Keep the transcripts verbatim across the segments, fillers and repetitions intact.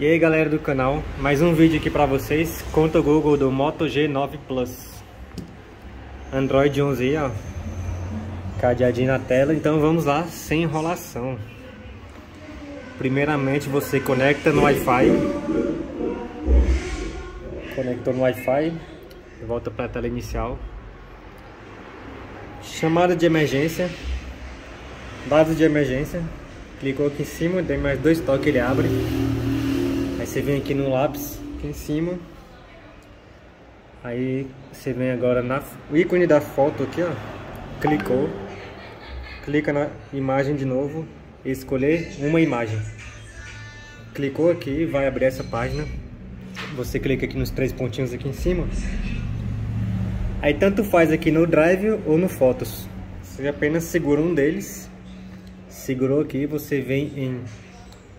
E aí galera do canal, mais um vídeo aqui pra vocês, conta Google do Moto G nove Plus Android onze, ó, cadeadinho na tela. Então vamos lá, sem enrolação. Primeiramente você conecta no Wi-Fi. Conectou no Wi-Fi, volta pra tela inicial. Chamada de emergência, dados de emergência. Clicou aqui em cima, tem mais dois toques, ele abre. Aí você vem aqui no lápis, aqui em cima. Aí você vem agora no ícone da foto aqui, ó. Clicou. Clica na imagem de novo e escolher uma imagem. Clicou aqui, vai abrir essa página. Você clica aqui nos três pontinhos aqui em cima. Aí tanto faz aqui no Drive ou no Fotos. Você apenas segura um deles. Segurou aqui, você vem em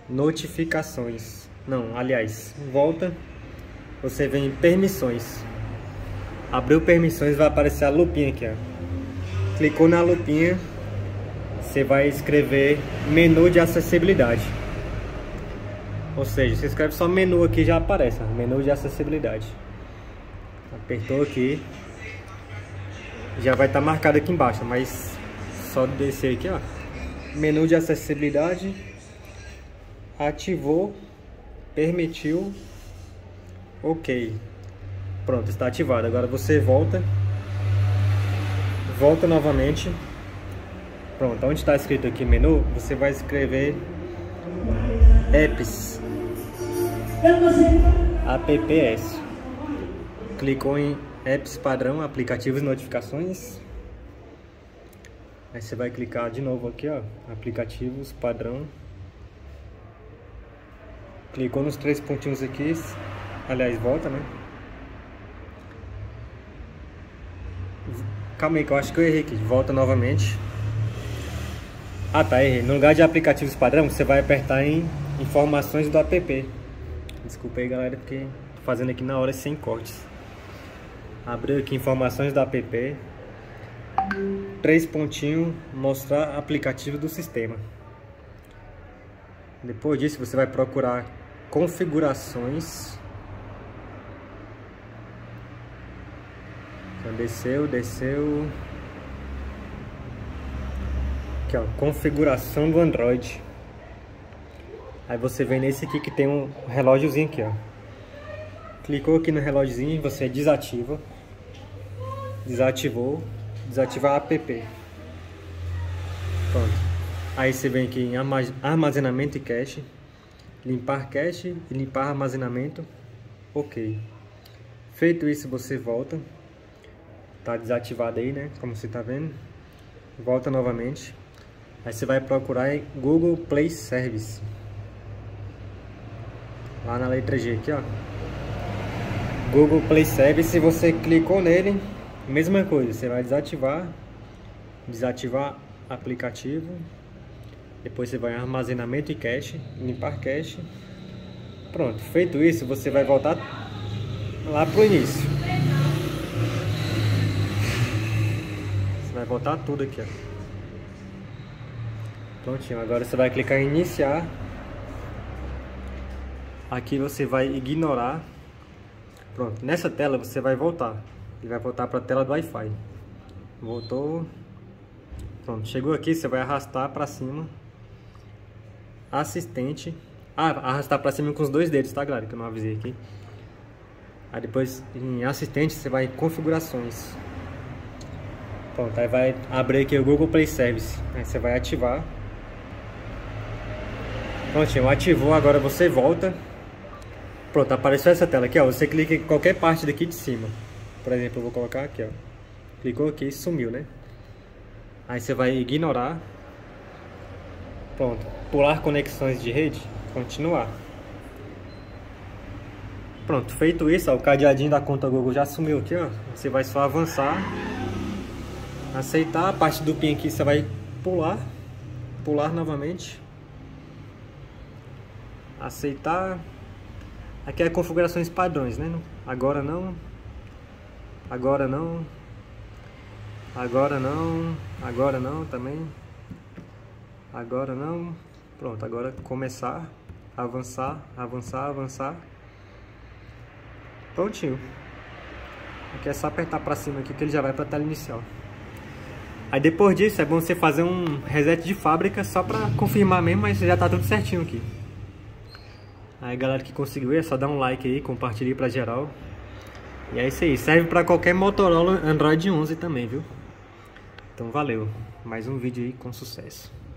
notificações. Não, aliás, volta. Você vem em permissões. Abriu permissões, vai aparecer a lupinha aqui, ó. Clicou na lupinha, você vai escrever menu de acessibilidade. Ou seja, você escreve só menu aqui, já aparece, ó, menu de acessibilidade. Apertou aqui, já vai estar marcado aqui embaixo, mas só descer aqui, ó. Menu de acessibilidade, ativou, permitiu, ok, pronto, está ativado. Agora você volta, volta novamente, pronto, onde está escrito aqui menu, você vai escrever apps, apps, clicou em apps padrão, aplicativos e notificações. Aí você vai clicar de novo aqui, ó, aplicativos, padrão. Clicou nos três pontinhos aqui, aliás, volta, né? Calma aí que eu acho que eu errei aqui, volta novamente. Ah tá, errei. No lugar de aplicativos padrão, você vai apertar em informações do app. Desculpa aí galera, porque tô fazendo aqui na hora sem cortes. Abriu aqui informações do app. Três pontinhos, mostrar aplicativo do sistema. Depois disso você vai procurar configurações. Então, desceu, desceu. Aqui ó, configuração do Android. Aí você vem nesse aqui que tem um relógiozinho aqui ó. Clicou aqui no relógiozinho, você desativa. Desativou. Desativar app. Pronto. Aí você vem aqui em armazenamento e cache. Limpar cache e limpar armazenamento. Ok. Feito isso, você volta. Tá desativado aí, né? Como você tá vendo. Volta novamente. Aí você vai procurar em Google Play Services. Lá na letra G aqui, ó. Google Play Services, você clicou nele. Mesma coisa, você vai desativar, desativar aplicativo, depois você vai em armazenamento e cache, limpar cache. Pronto, feito isso, você vai voltar lá pro início. Você vai voltar tudo aqui, ó. Prontinho, agora você vai clicar em iniciar. Aqui você vai ignorar. Pronto, nessa tela você vai voltar. E vai voltar para a tela do Wi-Fi. Voltou. Pronto, chegou aqui, você vai arrastar para cima. Assistente. Ah, arrastar para cima com os dois dedos, tá galera? Que eu não avisei aqui. Aí depois em assistente você vai em configurações. Pronto, aí vai abrir aqui o Google Play Service. Aí você vai ativar. Prontinho, ativou, agora você volta. Pronto, apareceu essa tela aqui, ó. Você clica em qualquer parte daqui de cima. Por exemplo, eu vou colocar aqui, ó. Clicou aqui e sumiu, né? Aí você vai ignorar. Pronto. Pular conexões de rede. Continuar. Pronto. Feito isso, ó, o cadeadinho da conta Google já sumiu aqui, ó. Você vai só avançar. Aceitar. A parte do PIN aqui você vai pular. Pular novamente. Aceitar. Aqui é configurações padrões, né? Agora não. Agora não, agora não, agora não também, agora não, pronto, agora começar, avançar, avançar, avançar. Prontinho. Aqui é só apertar para cima aqui que ele já vai para a tela inicial. Aí depois disso é bom você fazer um reset de fábrica só para confirmar mesmo, mas já tá tudo certinho aqui. Aí galera que conseguiu, é só dar um like aí, compartilhe para geral. E é isso aí, serve para qualquer Motorola Android onze também, viu? Então valeu, mais um vídeo aí com sucesso.